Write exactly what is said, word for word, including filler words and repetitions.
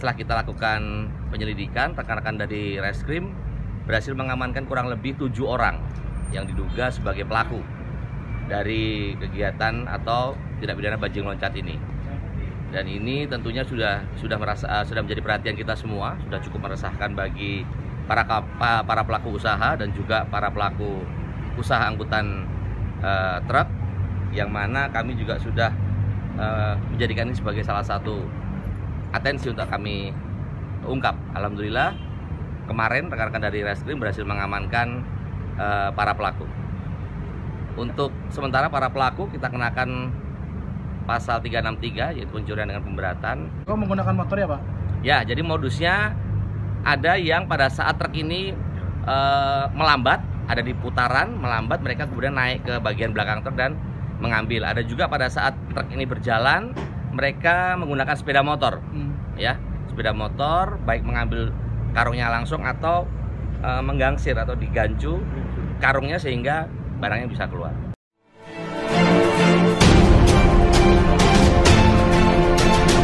setelah kita lakukan penyelidikan, rekan-rekan dari Reskrim berhasil mengamankan kurang lebih tujuh orang yang diduga sebagai pelaku dari kegiatan atau tindak pidana bajing loncat ini. Dan ini tentunya sudah sudah merasa sudah menjadi perhatian kita semua, sudah cukup meresahkan bagi para para pelaku usaha dan juga para pelaku usaha angkutan uh, truk, yang mana kami juga sudah uh, menjadikan ini sebagai salah satu atensi untuk kami ungkap. Alhamdulillah kemarin rekan-rekan dari Reskrim berhasil mengamankan uh, para pelaku. Untuk sementara para pelaku kita kenakan pasal tiga enam tiga, yaitu pencurian dengan pemberatan. Kok menggunakan motor ya Pak? Ya, jadi modusnya ada yang pada saat truk ini uh, melambat, ada di putaran melambat, mereka kemudian naik ke bagian belakang truk dan mengambil. Ada juga pada saat truk ini berjalan, mereka menggunakan sepeda motor, hmm. ya, sepeda motor, baik mengambil karungnya langsung atau e, menggangsir atau digancu karungnya sehingga barangnya bisa keluar.